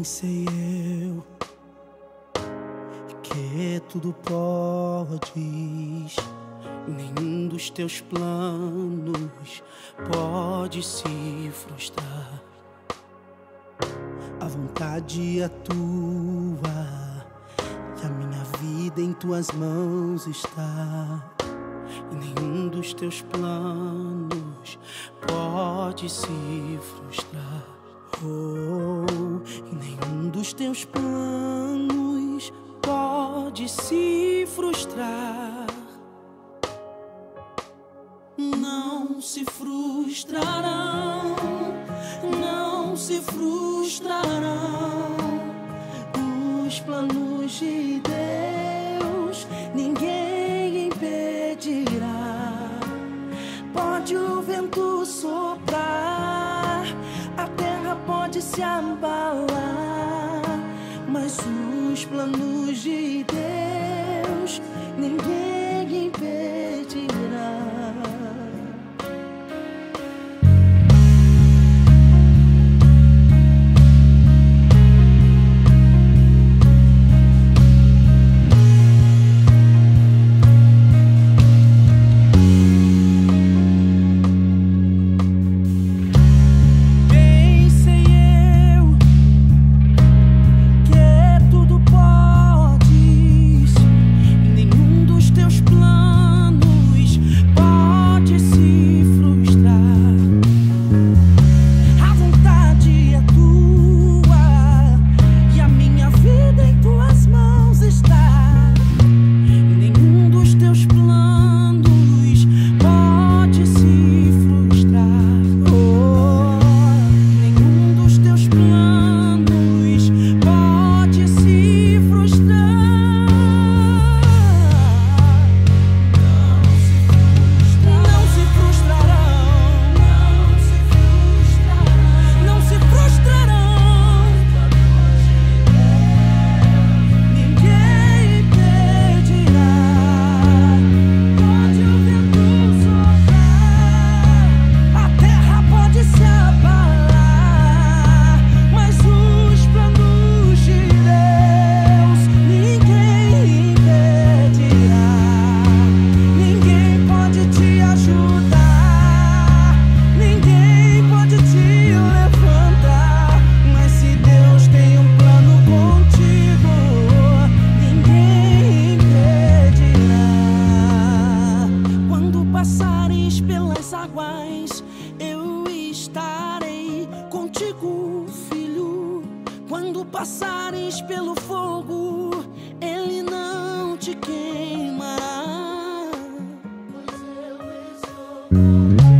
assim sei eu que tudo podes. Nenhum dos teus planos pode se frustrar. A vontade é tua e a minha vida em tuas mãos está. E nenhum dos teus planos pode se frustrar. Oh, e nenhum dos teus planos pode se frustrar. Não se frustrarão, não se frustrarão os planos de Deus, ninguém impedirá. Pode o vento soprar, a terra pode se abalar, mas os planos de Deus ninguém impedirá. Passares pelo fogo, ele não te queimará, pois eu estou.